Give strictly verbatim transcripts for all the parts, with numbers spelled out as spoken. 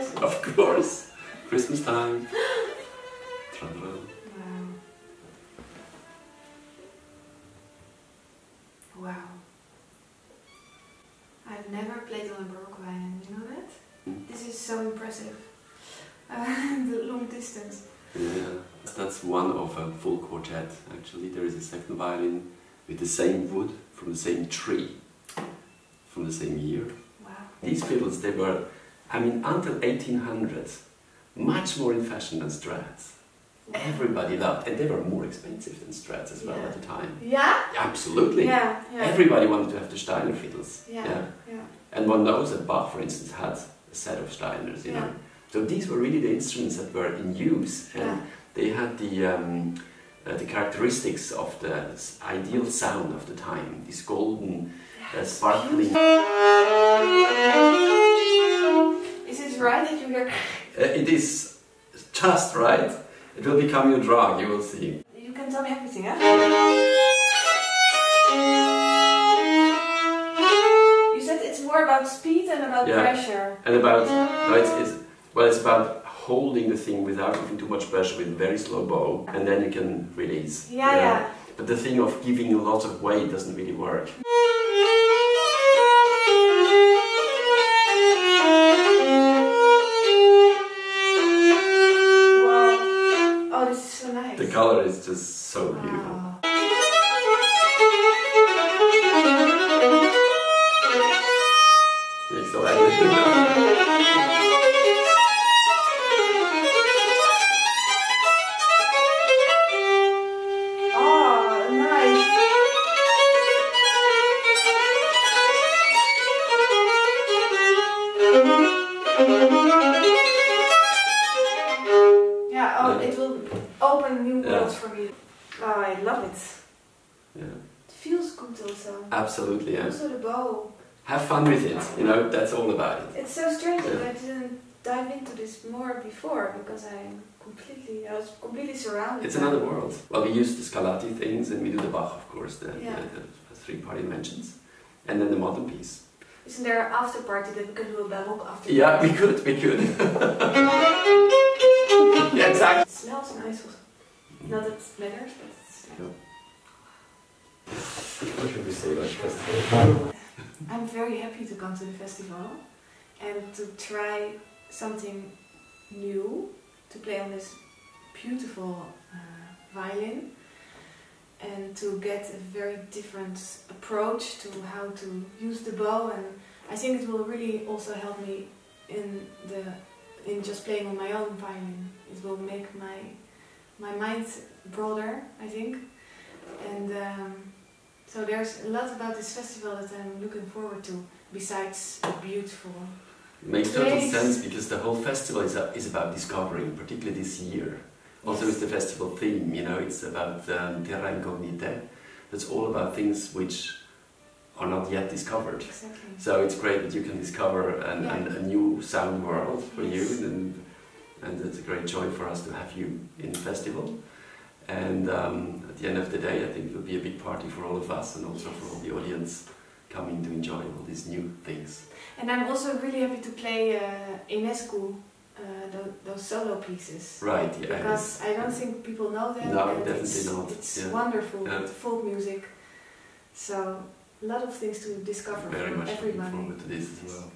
Yes. Of course. Christmas time. Wow. Wow. I've never played on a Baroque violin, you know that? Mm. This is so impressive. Uh, the long distance. Yeah, that's one of a full quartet. Actually, there is a second violin with the same wood from the same tree, from the same year. Wow. These fiddles, they were, I mean, until eighteen hundred, much more in fashion than Strats. Everybody loved, and they were more expensive than Strats as well, yeah, at the time. Yeah? Absolutely. Yeah, yeah. Everybody wanted to have the Steiner fiddles. Yeah, yeah. Yeah. And one knows that Bach, for instance, had a set of Steiners, you yeah. know. So these were really the instruments that were in use, and yeah. they had the, um, uh, the characteristics of the ideal sound of the time, this golden, yeah, uh, sparkling... Is it right that you hear... Uh, it is just right. It will become your drug, you will see. You can tell me everything, eh? You said it's more about speed and about yeah. pressure. And about... No, it's, it's, well, it's about holding the thing without giving too much pressure with very slow bow, and then you can release. Yeah, yeah, yeah. But the thing of giving a lot of weight doesn't really work. The color is just so beautiful. Wow. Oh, nice. Yeah, oh, yeah. It will open new worlds, yeah, for me. Oh, I love it. Yeah. It feels good also. Absolutely, yeah. Also the bow. Have fun with it, you know, that's all about it. It's so strange that, yeah, I didn't dive into this more before, because I completely, I was completely surrounded. It's another world. Well, we use the Scarlatti things, and we do the Bach, of course, the, yeah. the, the three party dimensions, and then the modern piece. Isn't there an after party that we could do a baroque after party? Yeah, we could, we could. Yeah, exactly. It smells nice also. Mm-hmm. Not that it matters, but it's nice. Yeah. What should we say about the festival? I'm very happy to come to the festival and to try something new, to play on this beautiful uh, violin, and to get a very different approach to how to use the bow. And I think it will really also help me in the in just playing on my own violin. It will make my my mind broader, I think. And um, so there's a lot about this festival that I'm looking forward to, besides a beautiful Makes place. Total sense, because the whole festival is, uh, is about discovering, particularly this year. Also, yes, it's the festival theme, you know, it's about um, terra incognita. That's all about things which are not yet discovered. Exactly. So it's great that you can discover an, yeah. an, a new sound world for yes. you, and, and it's a great joy for us to have you in the festival. And um, at the end of the day, I think it will be a big party for all of us, and also yes. for all the audience coming to enjoy all these new things. And I'm also really happy to play uh, Enescu. Uh, those, those solo pieces, right? Yeah, because I don't think people know them. No, and definitely it's, not. It's yeah. wonderful, yeah. folk music. So a lot of things to discover. Very much everybody. Looking forward to this as well.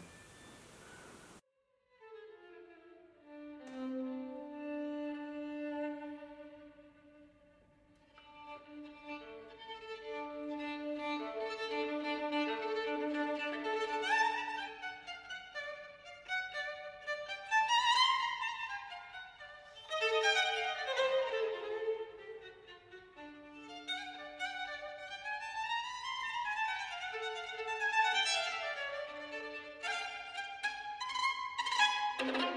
Thank you.